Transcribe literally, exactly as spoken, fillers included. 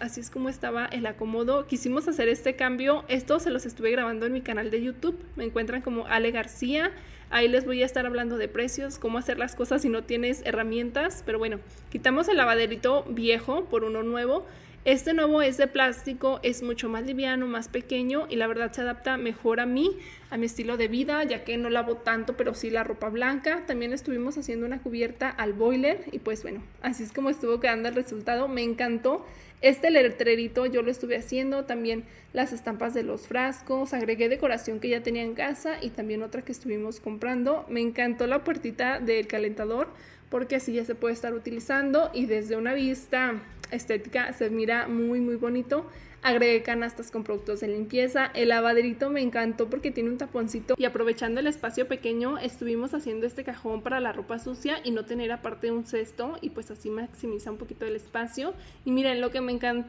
Así es como estaba el acomodo. Quisimos hacer este cambio. Esto se los estuve grabando en mi canal de YouTube. Me encuentran como Ale García. Ahí les voy a estar hablando de precios, cómo hacer las cosas si no tienes herramientas. Pero bueno, quitamos el lavaderito viejo por uno nuevo. Este nuevo es de plástico, es mucho más liviano, más pequeño y la verdad se adapta mejor a mí, a mi estilo de vida, ya que no lavo tanto, pero sí la ropa blanca. También estuvimos haciendo una cubierta al boiler y pues bueno, así es como estuvo quedando el resultado. Me encantó. Este letrerito yo lo estuve haciendo, también las estampas de los frascos, agregué decoración que ya tenía en casa y también otra que estuvimos comprando. Me encantó la puertita del calentador porque así ya se puede estar utilizando y desde una vista estética se mira muy muy bonito. Agregué canastas con productos de limpieza. El lavaderito me encantó porque tiene un taponcito y aprovechando el espacio pequeño estuvimos haciendo este cajón para la ropa sucia y no tener aparte un cesto y pues así maximiza un poquito el espacio. Y miren, lo que me encantó